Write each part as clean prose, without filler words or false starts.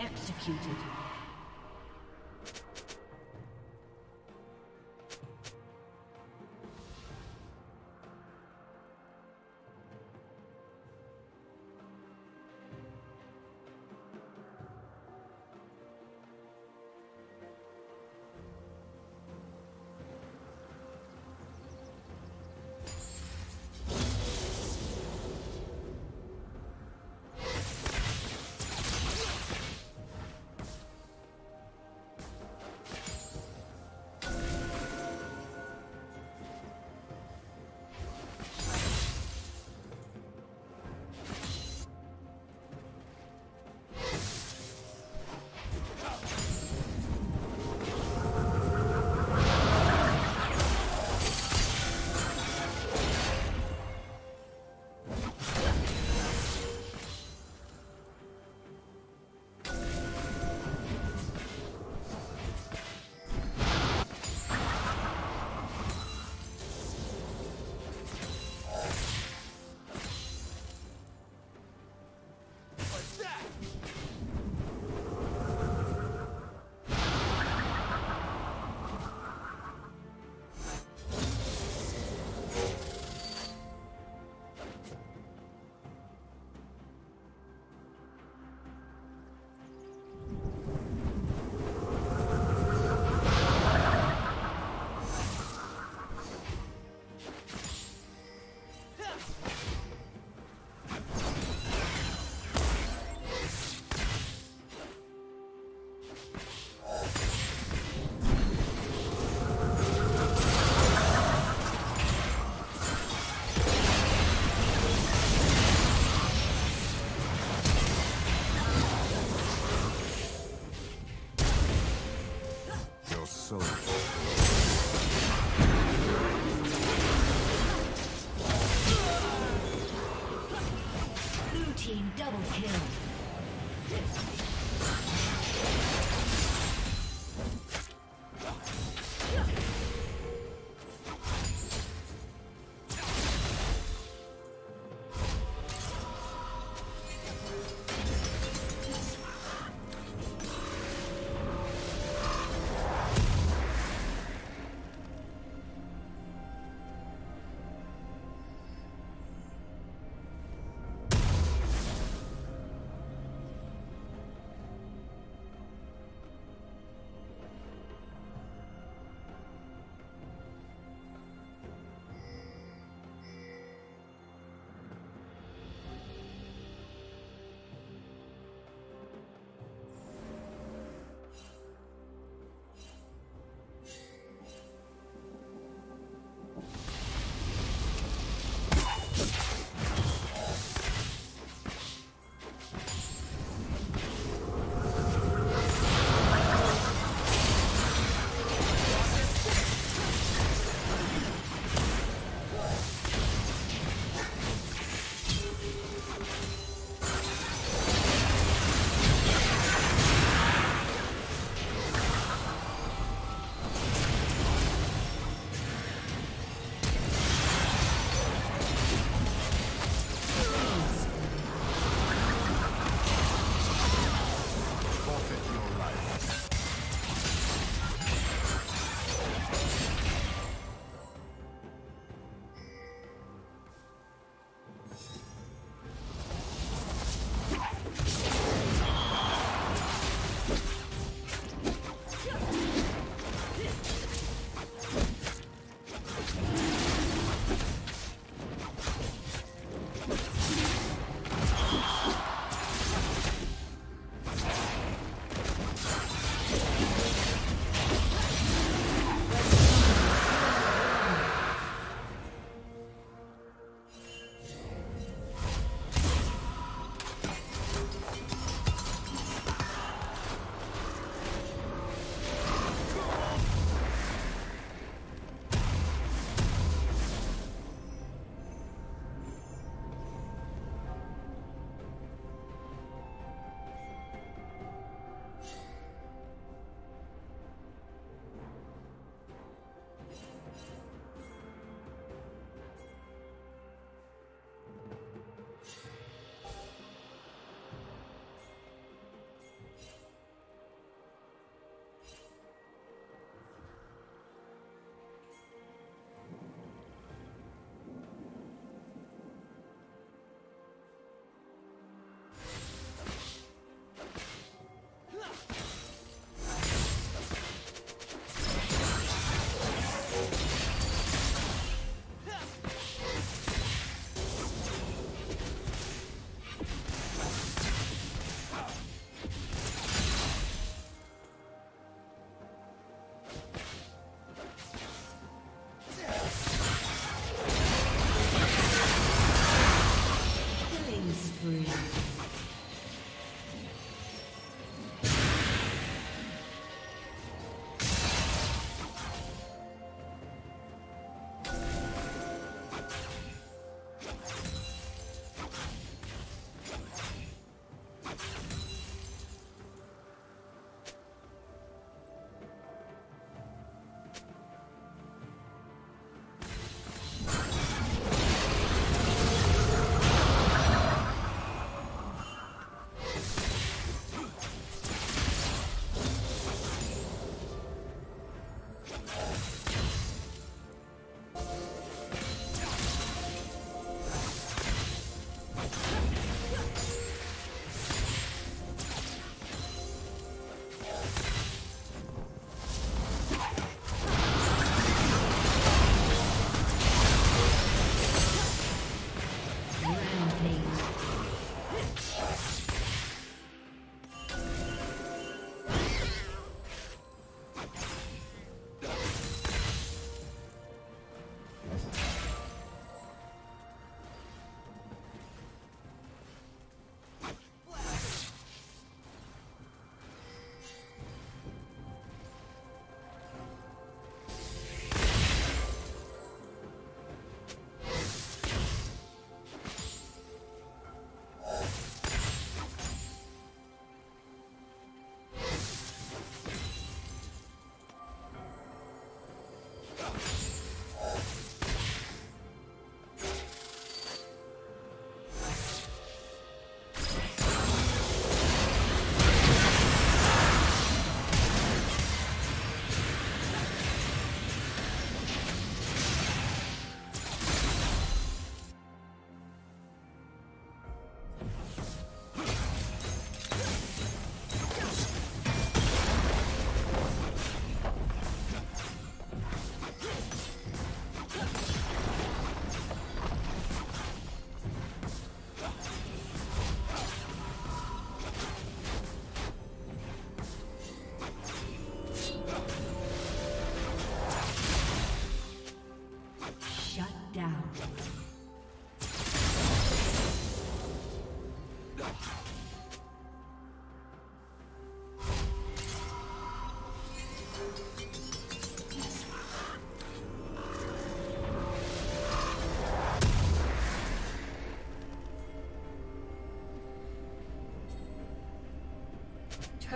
Executed. Double kill.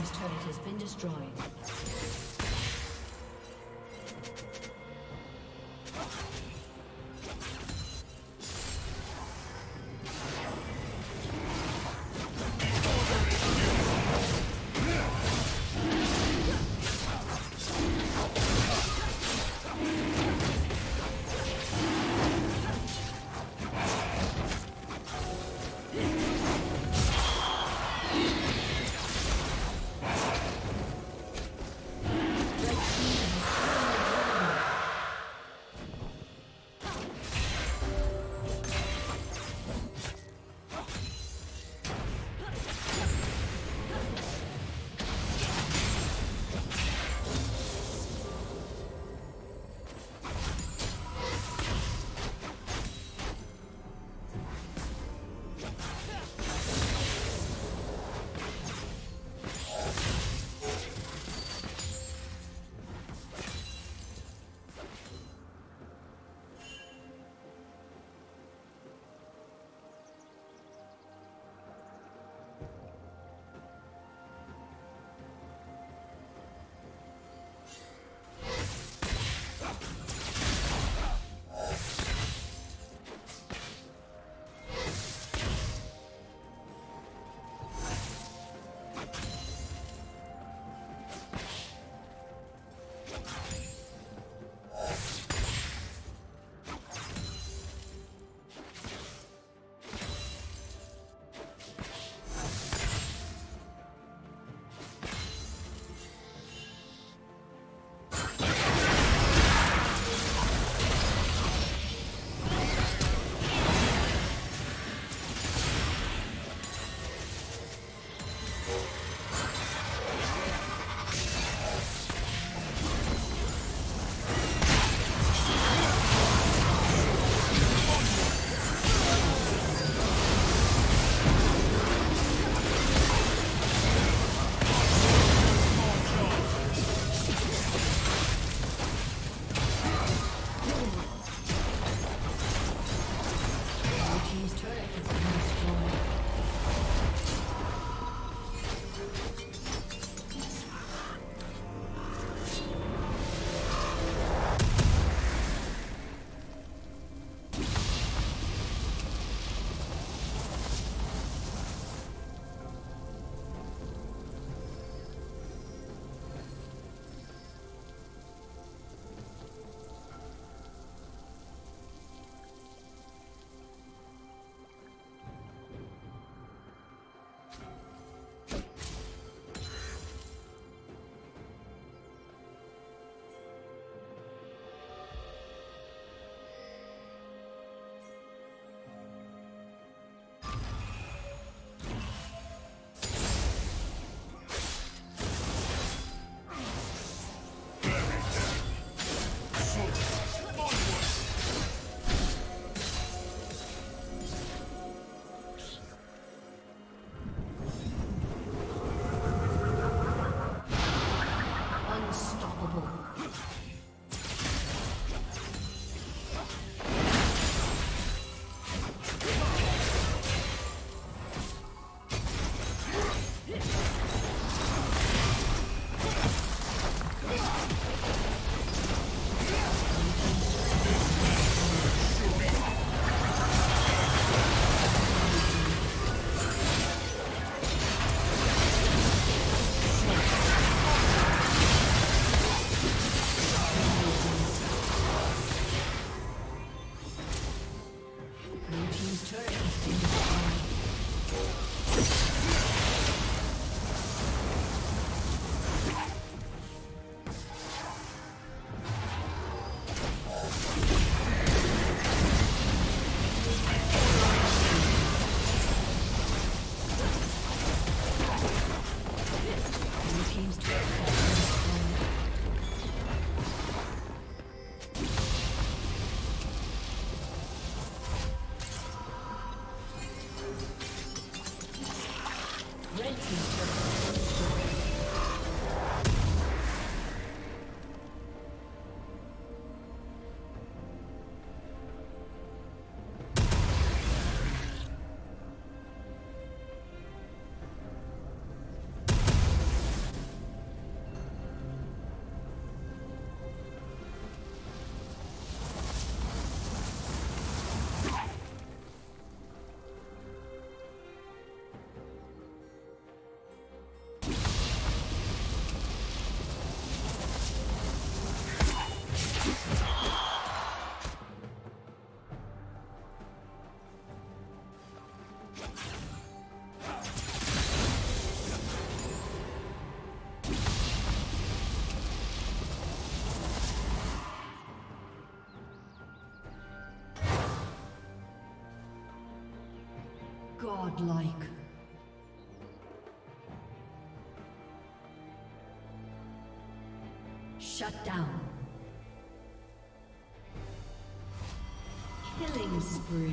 His turret has been destroyed. godlike. Shut down. Killing spree.